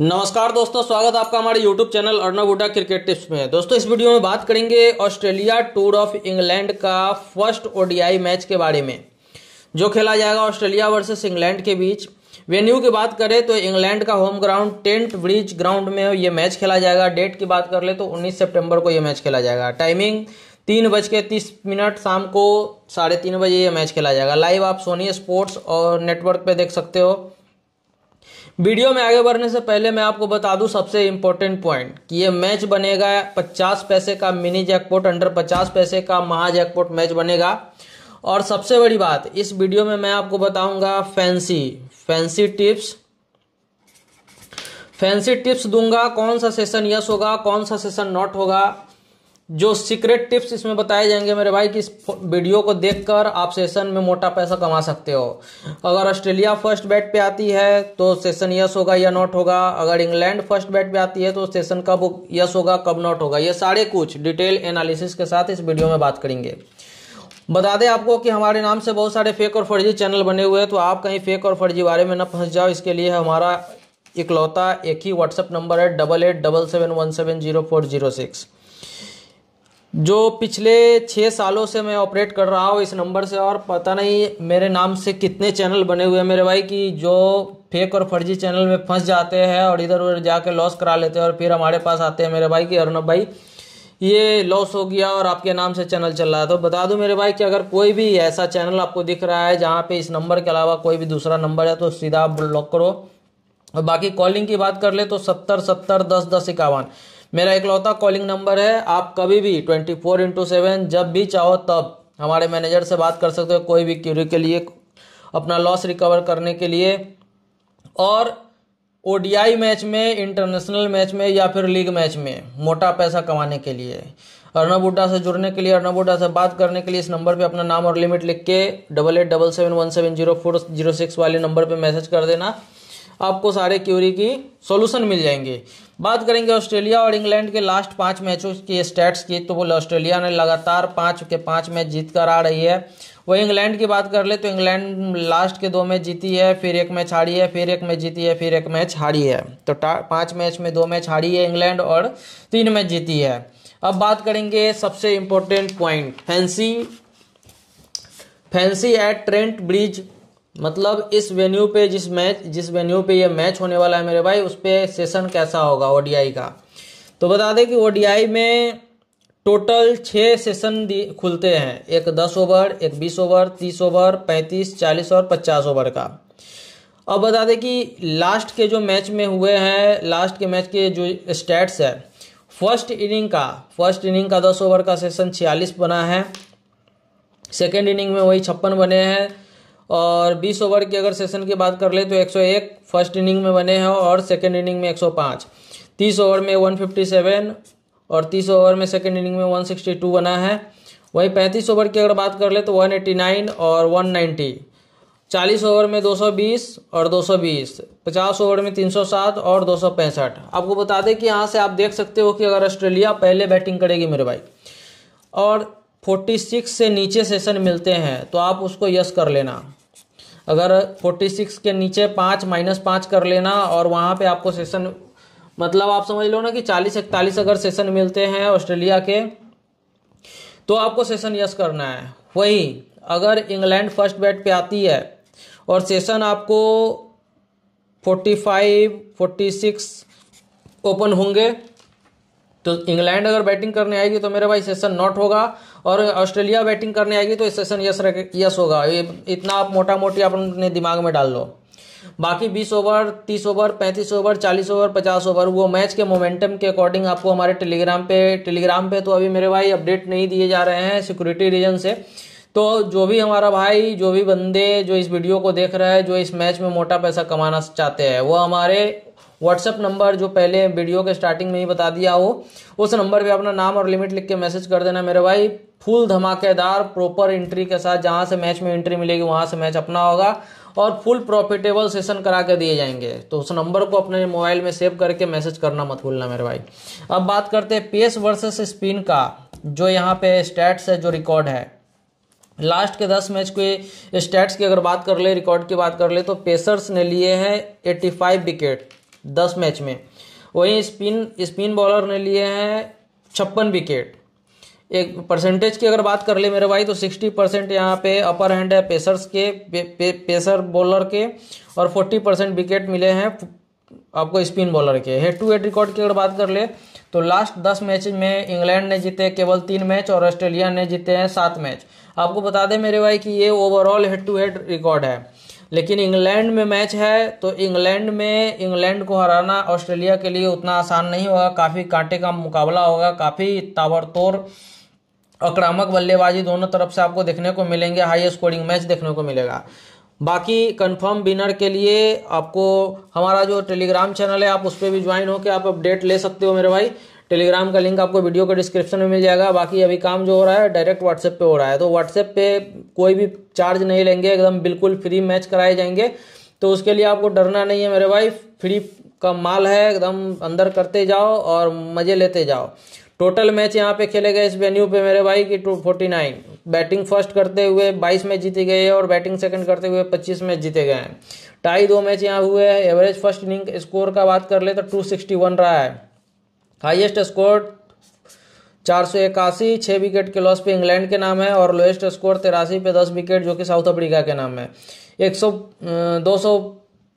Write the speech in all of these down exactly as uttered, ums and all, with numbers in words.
नमस्कार दोस्तों, स्वागत आपका हमारे YouTube channel Arnav Hooda cricket tips में। दोस्तों इस वीडियो में बात करेंगे ऑस्ट्रेलिया टूर ऑफ इंग्लैंड का फर्स्ट ओडीआई मैच के बारे में जो खेला जाएगा ऑस्ट्रेलिया वर्सेस इंग्लैंड के बीच। वेन्यू की बात करें तो इंग्लैंड का home ground Trent Bridge ground में ये मैच खेला जाएगा। डेट की बात कर ले तो उन्नीस सेप्टेम्बर को यह मैच खेला जाएगा। टाइमिंग तीन बज के तीस मिनट शाम को साढ़े तीन बजे ये मैच खेला जाएगा। लाइव आप सोनी स्पोर्ट्स और नेटवर्क पर देख सकते हो। वीडियो में आगे बढ़ने से पहले मैं आपको बता दूं सबसे इम्पोर्टेंट पॉइंट कि ये मैच बनेगा पचास पैसे का मिनी जैकपॉट, अंडर पचास पैसे का महा जैकपॉट मैच बनेगा। और सबसे बड़ी बात इस वीडियो में मैं आपको बताऊंगा fancy fancy tips fancy tips दूंगा, कौन सा सेशन यस होगा, कौन सा सेशन नॉट होगा। जो सीक्रेट टिप्स इसमें बताए जाएंगे मेरे भाई कि इस वीडियो को देखकर आप सेशन में मोटा पैसा कमा सकते हो। अगर ऑस्ट्रेलिया फर्स्ट बैट पे आती है तो सेशन यस होगा या नॉट होगा। अगर इंग्लैंड फर्स्ट बैट पे आती है तो सेशन कब यस होगा कब नॉट होगा, ये सारे कुछ डिटेल एनालिसिस के साथ इस वीडियो में बात करेंगे। बता दें आपको कि हमारे नाम से बहुत सारे फेक और फर्जी चैनल बने हुए हैं, तो आप कहीं फेक और फर्जी बारे में ना फंस जाओ। इसके लिए हमारा इकलौता एक ही व्हाट्सअप नंबर है double eight double seven one seven zero four zero six, जो पिछले छः सालों से मैं ऑपरेट कर रहा हूँ इस नंबर से। और पता नहीं मेरे नाम से कितने चैनल बने हुए हैं मेरे भाई कि जो फेक और फर्जी चैनल में फंस जाते हैं और इधर उधर जाके लॉस करा लेते हैं और फिर हमारे पास आते हैं मेरे भाई कि अर्णव भाई ये लॉस हो गया और आपके नाम से चैनल चल रहा है। तो बता दूं मेरे भाई कि अगर कोई भी ऐसा चैनल आपको दिख रहा है जहाँ पर इस नंबर के अलावा कोई भी दूसरा नंबर है तो सीधा आप ब्लॉक करो। और बाकी कॉलिंग की बात कर ले तो सत्तर सत्तर दस दस इक्यावन मेरा इकलौता कॉलिंग नंबर है। आप कभी भी ट्वेंटी फोर इंटू सेवन, जब भी चाहो तब हमारे मैनेजर से बात कर सकते हो कोई भी क्यूरी के लिए, अपना लॉस रिकवर करने के लिए। और ओडीआई मैच में, इंटरनेशनल मैच में या फिर लीग मैच में मोटा पैसा कमाने के लिए अर्णव हुड्डा से जुड़ने के लिए, अर्णव हुड्डा से बात करने के लिए इस नंबर पे अपना नाम और लिमिट लिख के double eight double seven one seven zero four zero six वाले नंबर पर मैसेज कर देना। आपको सारे क्यूरी की सॉल्यूशन मिल जाएंगे। बात करेंगे ऑस्ट्रेलिया और इंग्लैंड के लास्ट पांच मैचों के स्टैट्स की, तो वो ऑस्ट्रेलिया ने लगातार पांच के पांच मैच जीत कर आ रही है। वही इंग्लैंड की बात कर ले तो इंग्लैंड लास्ट के दो मैच जीती है, फिर एक मैच हारी है, फिर एक मैच जीती है, फिर एक मैच हारी है। तो पाँच मैच में दो मैच हारी है इंग्लैंड और तीन मैच जीती है। अब बात करेंगे सबसे important point fancy fancy at Trent Bridge, मतलब इस वेन्यू पे जिस मैच जिस वेन्यू पे ये मैच होने वाला है मेरे भाई उस पे सेशन कैसा होगा ओडीआई का। तो बता दें कि ओडीआई में टोटल छः सेशन खुलते हैं, एक दस ओवर, एक बीस ओवर, तीस ओवर, पैंतीस, चालीस और पचास ओवर का। अब बता दें कि लास्ट के जो मैच में हुए हैं, लास्ट के मैच के जो स्टैट्स है, फर्स्ट इनिंग का फर्स्ट इनिंग का दस ओवर का सेशन छियालीस बना है, सेकेंड इनिंग में वही छप्पन बने हैं। और बीस ओवर के अगर सेशन की बात कर ले तो एक सौ एक फर्स्ट इनिंग में बने हैं और सेकेंड इनिंग में एक सौ पाँच, तीस ओवर में एक सौ सत्तावन और तीस ओवर में सेकेंड इनिंग में एक सौ बासठ बना है। वहीं पैंतीस ओवर की अगर बात कर ले तो एक सौ नवासी और एक सौ नब्बे, चालीस ओवर में दो सौ बीस और दो सौ बीस, पचास ओवर में तीन सौ सात और दो सौ पैंसठ। आपको बता दें कि यहाँ से आप देख सकते हो कि अगर ऑस्ट्रेलिया पहले बैटिंग करेगी मेरे भाई और छियालीस से नीचे सेशन मिलते हैं तो आप उसको यस कर लेना। अगर छियालीस के नीचे पाँच माइनस पाँच कर लेना और वहाँ पे आपको सेशन, मतलब आप समझ लो ना कि चालीस इकतालीस अगर सेशन मिलते हैं ऑस्ट्रेलिया के तो आपको सेशन यस करना है। वहीं अगर इंग्लैंड फर्स्ट बैट पे आती है और सेशन आपको पैंतालीस, छियालीस ओपन होंगे तो इंग्लैंड अगर बैटिंग करने आएगी तो मेरे भाई सेशन नॉट होगा और ऑस्ट्रेलिया बैटिंग करने आएगी तो सेशन यस यस होगा। ये इतना आप मोटा मोटी आप अपने दिमाग में डाल लो। बाकी बीस ओवर, तीस ओवर, पैंतीस ओवर, चालीस ओवर, पचास ओवर वो मैच के मोमेंटम के अकॉर्डिंग आपको हमारे टेलीग्राम पे टेलीग्राम पे तो अभी मेरे भाई अपडेट नहीं दिए जा रहे हैं सिक्योरिटी रीजन से। तो जो भी हमारा भाई, जो भी बंदे जो इस वीडियो को देख रहा है, जो इस मैच में मोटा पैसा कमाना चाहते हैं, वो हमारे व्हाट्सएप नंबर जो पहले वीडियो के स्टार्टिंग में ही बता दिया हो उस नंबर पे अपना नाम और लिमिट लिख के मैसेज कर देना मेरे भाई। फुल धमाकेदार प्रॉपर एंट्री के साथ जहां से मैच में एंट्री मिलेगी वहां से मैच अपना होगा और फुल प्रॉफिटेबल सेशन करा के दिए जाएंगे। तो उस नंबर को अपने मोबाइल में सेव करके मैसेज करना मत भूलना मेरे भाई। अब बात करते हैं पेस वर्सेस स्पिन का, जो यहाँ पे स्टैट्स है, जो रिकॉर्ड है लास्ट के दस मैच के स्टैट्स की अगर बात कर ले, रिकॉर्ड की बात कर ले तो पेसर्स ने लिए हैं एट्टी फाइव विकेट, दस मैच में। वहीं स्पिन स्पिन बॉलर ने लिए हैं छप्पन विकेट। एक परसेंटेज की अगर बात कर ले मेरे भाई तो सिक्सटी परसेंट यहाँ पे अपर हैंड है पेसर्स के पे, पे, पेसर बॉलर के, और फोर्टी परसेंट विकेट मिले हैं आपको स्पिन बॉलर के। हेड टू हेड रिकॉर्ड की अगर बात कर ले तो लास्ट दस मैच में इंग्लैंड ने जीते केवल तीन मैच और ऑस्ट्रेलिया ने जीते हैं सात मैच। आपको बता दें मेरे भाई कि ये overall head to head record है, लेकिन इंग्लैंड में मैच है तो इंग्लैंड में इंग्लैंड को हराना ऑस्ट्रेलिया के लिए उतना आसान नहीं होगा। काफ़ी कांटे का मुकाबला होगा, काफ़ी ताबड़तोड़ आक्रामक बल्लेबाजी दोनों तरफ से आपको देखने को मिलेंगे, हाई स्कोरिंग मैच देखने को मिलेगा। बाकी कंफर्म विनर के लिए आपको हमारा जो टेलीग्राम चैनल है आप उस पर भी ज्वाइन होकर आप अपडेट ले सकते हो मेरे भाई। टेलीग्राम का लिंक आपको वीडियो के डिस्क्रिप्शन में मिल जाएगा। बाकी अभी काम जो हो रहा है डायरेक्ट व्हाट्सएप पे हो रहा है, तो व्हाट्सएप पे कोई भी चार्ज नहीं लेंगे, एकदम बिल्कुल फ्री मैच कराए जाएंगे, तो उसके लिए आपको डरना नहीं है मेरे भाई। फ्री का माल है, एकदम अंदर करते जाओ और मज़े लेते जाओ। टोटल मैच यहाँ पे खेले गए इस वेन्यू पे मेरे भाई की two forty nine. Batting first करते हुए बाईस मैच जीते गए और बैटिंग सेकंड करते हुए पच्चीस मैच जीते गए हैं। टाई दो मैच यहाँ हुए हैं। एवरेज फर्स्ट इनिंग स्कोर का बात कर ले तो टू सिक्सटी वन रहा है। हाईएस्ट स्कोर चार सौ इक्यासी, छः विकेट के लॉस पे इंग्लैंड के नाम है, और लोएस्ट स्कोर तिरासी पे दस विकेट जो कि साउथ अफ्रीका के नाम है। एक सौ दो सौ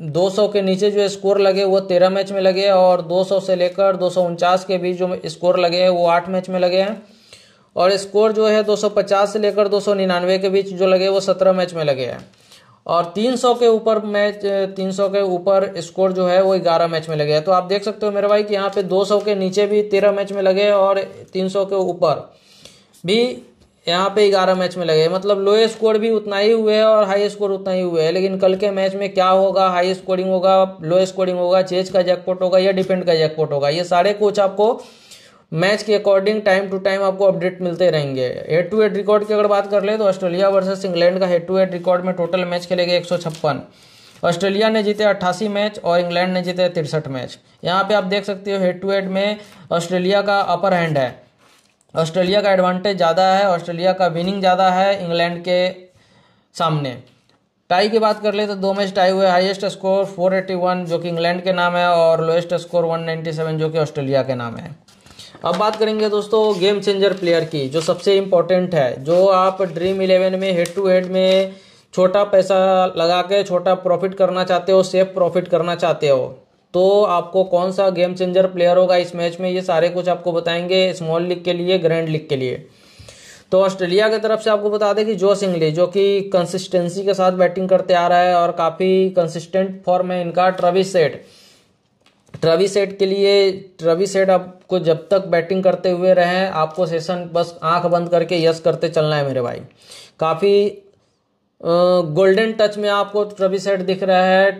दो सौ के नीचे जो स्कोर लगे वो तेरह मैच में लगे, और दो सौ से लेकर दो सौ उनचास के बीच जो स्कोर लगे हैं वो आठ मैच में लगे हैं, और स्कोर जो है दो सौ पचास से लेकर दो सौ निन्यानवे के बीच जो लगे वो सत्रह मैच में लगे हैं, और तीन सौ के ऊपर मैच तीन सौ के ऊपर स्कोर जो है वो ग्यारह मैच में लगे हैं। तो आप देख सकते हो मेरे भाई कि यहाँ पे दो सौ के नीचे भी तेरह मैच में लगे और तीन सौ के ऊपर भी यहाँ पे ग्यारह मैच में लगे, मतलब लो स्कोर भी उतना ही हुए है और हाई स्कोर उतना ही हुए है। लेकिन कल के मैच में क्या होगा, हाई स्कोरिंग होगा, लो स्कोरिंग होगा, चेज का जैकपॉट होगा या डिफेंड का जैकपॉट होगा, ये सारे कुछ आपको मैच के अकॉर्डिंग टाइम टू टाइम आपको अपडेट मिलते रहेंगे। हेड टू हेड रिकॉर्ड की अगर बात कर ले तो ऑस्ट्रेलिया वर्सेस इंग्लैंड का हेड टू हेड रिकॉर्ड में टोटल मैच खेले गए एक सौ छप्पन। ऑस्ट्रेलिया ने जीते अट्ठासी मैच और इंग्लैंड ने जीते तिरसठ मैच। यहाँ पे आप देख सकते हो हेड टू हेड में ऑस्ट्रेलिया का अपर हैंड है, ऑस्ट्रेलिया का एडवांटेज ज़्यादा है, ऑस्ट्रेलिया का विनिंग ज़्यादा है इंग्लैंड के सामने। टाई की बात कर ले तो दो मैच टाई हुए। Highest score four eighty one जो कि इंग्लैंड के नाम है और lowest score one ninety seven जो कि ऑस्ट्रेलिया के नाम है। अब बात करेंगे दोस्तों गेम चेंजर प्लेयर की, जो सबसे इम्पोर्टेंट है, जो आप ड्रीम इलेवन में हेड टू हेड में छोटा पैसा लगा के छोटा प्रॉफिट करना चाहते हो, सेफ प्रॉफिट करना चाहते हो, तो आपको कौन सा गेम चेंजर प्लेयर होगा इस मैच में, ये सारे कुछ आपको बताएंगे स्मॉल लीग के लिए, ग्रैंड लीग के लिए। तो ऑस्ट्रेलिया की तरफ से आपको बता दें कि जोस इंगली जो कि कंसिस्टेंसी के साथ बैटिंग करते आ रहा है और काफ़ी कंसिस्टेंट फॉर्म है इनका। ट्रेविस हेड ट्रेविस हेड के लिए ट्रेविस हेड आपको जब तक बैटिंग करते हुए रहें आपको सेशन बस आंख बंद करके यस करते चलना है मेरे भाई। काफ़ी गोल्डन टच में आपको ट्रेविस हेड दिख रहा है।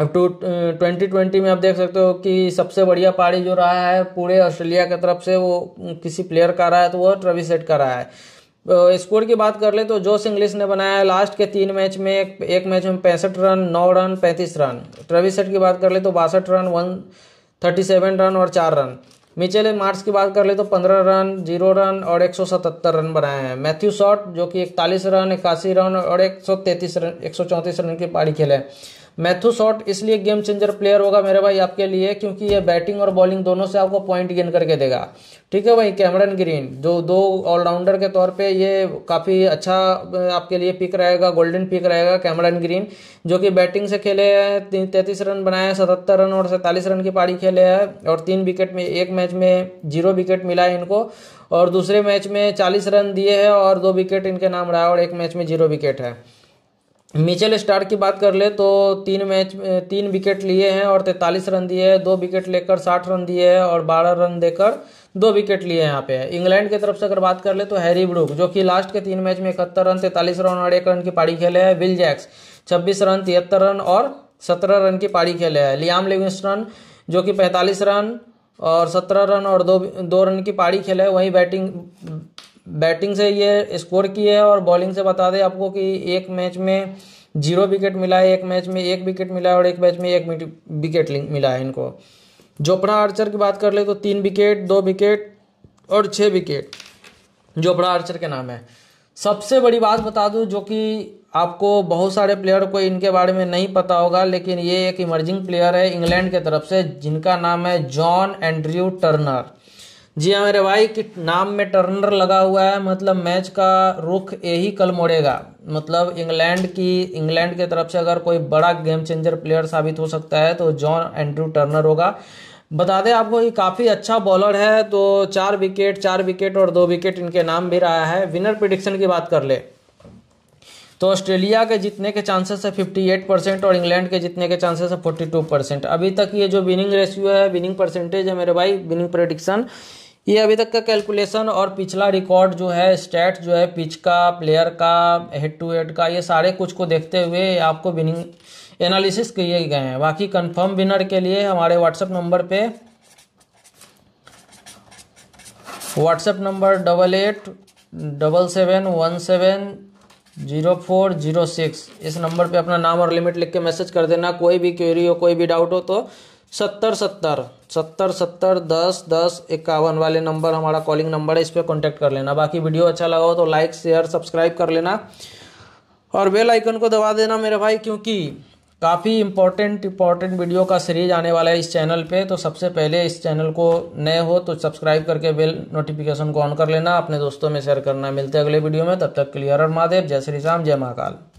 अब टू ट्वेंटी ट्वेंटी में आप देख सकते हो कि सबसे बढ़िया पारी जो रहा है पूरे ऑस्ट्रेलिया की तरफ से वो किसी प्लेयर का रहा है तो वो ट्रेविस हेड का रहा है। स्कोर की बात कर ले तो जोस इंग्लिश ने बनाया है लास्ट के तीन मैच में, एक मैच में पैंसठ रन, नौ रन, पैंतीस रन। ट्रेविस हेड की बात कर ले तो बासठ run, one thirty seven run और चार रन। मिचेल मार्श की बात कर ले तो पंद्रह रन, जीरो रन और एक सौ सतहत्तर रन बनाए हैं। मैथ्यू शॉट जो कि इकतालीस रन, इक्यासी रन और एक सौ तैंतीस रन एक सौ चौंतीस रन की पारी खेले। मैथ्यू शॉट इसलिए गेम चेंजर प्लेयर होगा मेरे भाई आपके लिए क्योंकि ये बैटिंग और बॉलिंग दोनों से आपको पॉइंट गेन करके देगा, ठीक है भाई। कैमरन ग्रीन जो दो ऑलराउंडर के तौर पे ये काफ़ी अच्छा आपके लिए पिक रहेगा, गोल्डन पिक रहेगा। कैमरन ग्रीन जो कि बैटिंग से खेले हैं, तैंतीस रन बनाए हैं, सतहत्तर रन और सैंतालीस रन की पारी खेले हैं और तीन विकेट में, एक मैच में जीरो विकेट मिला है इनको और दूसरे मैच में चालीस रन दिए हैं और दो विकेट इनके नाम रहा है और एक मैच में जीरो विकेट है। मिचेल स्टार्क की बात कर ले तो तीन मैच तीन विकेट लिए हैं और तैंतालीस रन दिए हैं, दो विकेट लेकर साठ रन दिए हैं और बारह रन देकर दो विकेट लिए हैं यहाँ पे। इंग्लैंड की तरफ से अगर बात कर ले तो हैरी ब्रूक जो कि लास्ट के तीन मैच में इकहत्तर रन, तैंतालीस रन और एक रन की पारी खेले हैं। विल जैक्स छब्बीस रन, तिहत्तर रन और सत्रह रन की पारी खेले हैं। लियाम लिविंगस्टन जो कि पैंतालीस रन और सत्रह रन और दो दो रन की पारी खेले। वहीं बैटिंग बैटिंग से ये स्कोर किए है और बॉलिंग से बता दें आपको कि एक मैच में जीरो विकेट मिला है, एक मैच में एक विकेट मिला है और एक मैच में एक विकेट मिला है इनको। जोफ्रा आर्चर की बात कर ले तो तीन विकेट, दो विकेट और छः विकेट जोफ्रा आर्चर के नाम है। सबसे बड़ी बात बता दूं जो कि आपको बहुत सारे प्लेयर को इनके बारे में नहीं पता होगा, लेकिन ये एक इमर्जिंग प्लेयर है इंग्लैंड के तरफ से जिनका नाम है जॉन एंड्रयू टर्नर। जी हाँ मेरे भाई, कि नाम में टर्नर लगा हुआ है, मतलब मैच का रुख यही कल मोड़ेगा। मतलब इंग्लैंड की इंग्लैंड के तरफ से अगर कोई बड़ा गेम चेंजर प्लेयर साबित हो सकता है तो जॉन एंड्रयू टर्नर होगा। बता दें आपको ये काफ़ी अच्छा बॉलर है, तो चार विकेट चार विकेट और दो विकेट इनके नाम भी रहा है। विनर प्रेडिक्शन की बात कर ले तो ऑस्ट्रेलिया के जीतने के चांसेस है अट्ठावन परसेंट और इंग्लैंड के जीतने के चांसेस है बयालीस परसेंट। अभी तक ये जो विनिंग रेशियो है, विनिंग परसेंटेज है मेरे भाई, विनिंग प्रेडिक्शन, ये अभी तक का कैलकुलेशन और पिछला रिकॉर्ड जो है, स्टैट जो है, पिच का, प्लेयर का, हेड टू हेड का, ये सारे कुछ को देखते हुए आपको विनिंग एनालिसिस किए गए हैं। बाकी कंफर्म विनर के लिए हमारे व्हाट्सएप नंबर पे WhatsApp number double eight double seven one seven zero four zero six इस नंबर पे अपना नाम और लिमिट लिख के मैसेज कर देना। कोई भी क्वेरी हो, कोई भी डाउट हो तो सत्तर सत्तर सत्तर सत्तर दस दस इक्यावन वाले नंबर हमारा कॉलिंग नंबर है, इस पर कॉन्टैक्ट कर लेना। बाकी वीडियो अच्छा लगा हो तो लाइक शेयर सब्सक्राइब कर लेना और बेल आइकन को दबा देना मेरे भाई, क्योंकि काफ़ी इंपॉर्टेंट इंपॉर्टेंट वीडियो का सीरीज आने वाला है इस चैनल पे। तो सबसे पहले इस चैनल को नए हो तो सब्सक्राइब करके बेल नोटिफिकेशन को ऑन कर लेना, अपने दोस्तों में शेयर करना। मिलते हैं अगले वीडियो में, तब तक के लिए हर हर महादेव, जय श्री राम, जय महाकाल।